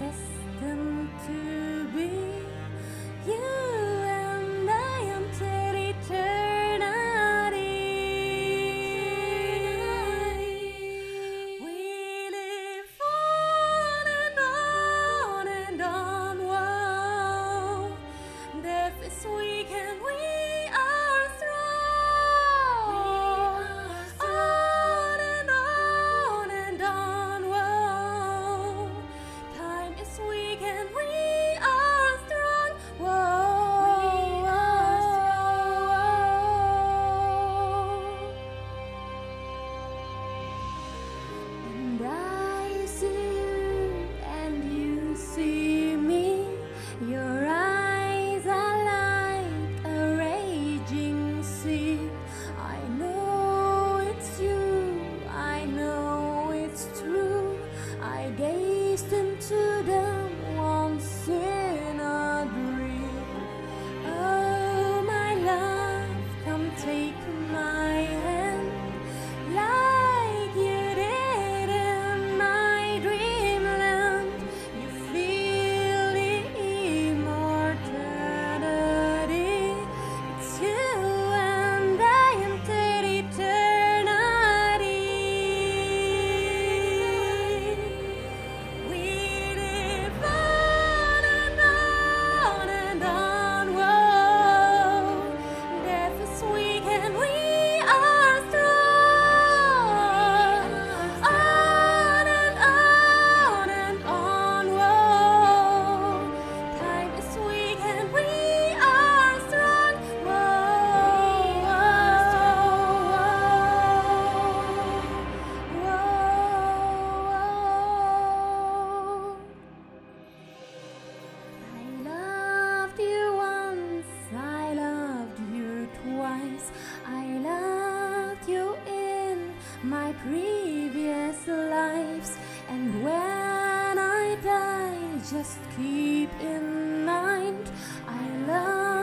destined to be you and I until eternity. We live on and on, wow. Death is weak and we are strong. On and on, wow. Time is weak and we are strong, wow. And I see you and you see me. Your eyes are like a raging sea. I know it's you, I know it's true. I gazed into them once in a dream. Oh, my love, come take my hand, like you did in my dreamland. You feel the immortality. It's you and I until eternity. We live on and on, whoa. Death is weak and we are strong. On and on, whoa. Time is weak and we are strong, whoa. I loved you once, I loved you twice, I loved you in my previous lives. And when I die, just keep in mind, I love